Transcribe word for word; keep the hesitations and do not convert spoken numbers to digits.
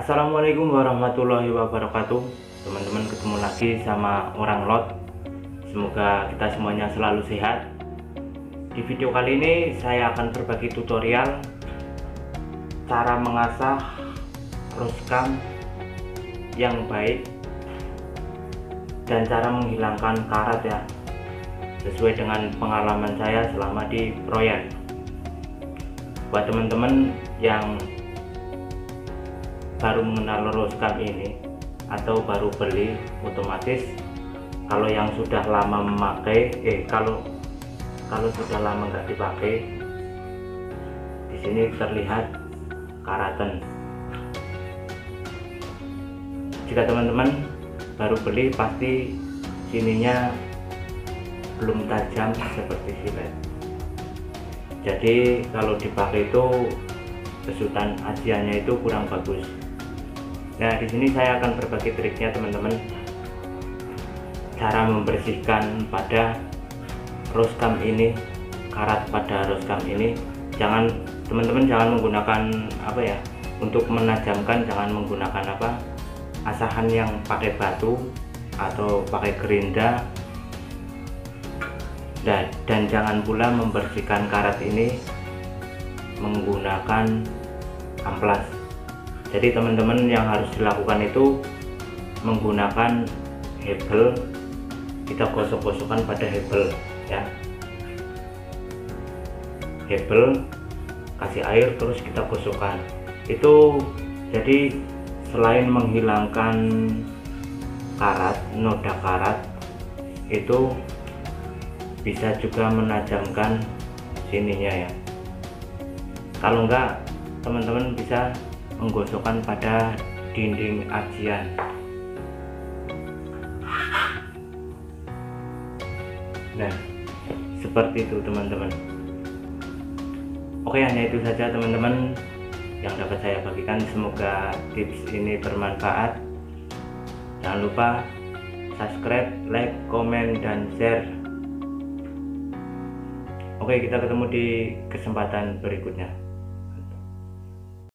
Assalamualaikum warahmatullahi wabarakatuh. Teman-teman, ketemu lagi sama orang Lot. Semoga kita semuanya selalu sehat. Di video kali ini saya akan berbagi tutorial cara mengasah roskam yang baik dan cara menghilangkan karat ya, sesuai dengan pengalaman saya selama di proyek. Buat teman-teman yang baru mengenal roskam ini atau baru beli, otomatis kalau yang sudah lama memakai eh kalau kalau sudah lama nggak dipakai, di sini terlihat karatan. Jika teman-teman baru beli, pasti sininya belum tajam seperti silet, jadi kalau dipakai itu besutan ajiannya itu kurang bagus. Nah, di sini saya akan berbagi triknya, teman-teman. Cara membersihkan pada roskam ini, karat pada roskam ini. Jangan teman-teman jangan menggunakan apa ya? Untuk menajamkan jangan menggunakan apa? Asahan yang pakai batu atau pakai gerinda. Dan, dan jangan pula membersihkan karat ini menggunakan amplas. Jadi teman-teman yang harus dilakukan itu menggunakan hebel, kita gosok-gosokkan pada hebel ya, hebel kasih air terus kita gosokkan itu. Jadi selain menghilangkan karat, noda karat, itu bisa juga menajamkan sininya ya. Kalau enggak, teman-teman bisa menggosokkan pada dinding ajian. Nah, seperti itu teman-teman. Oke, hanya itu saja teman-teman yang dapat saya bagikan. Semoga tips ini bermanfaat. Jangan lupa subscribe, like, komen, dan share. Oke, kita ketemu di kesempatan berikutnya.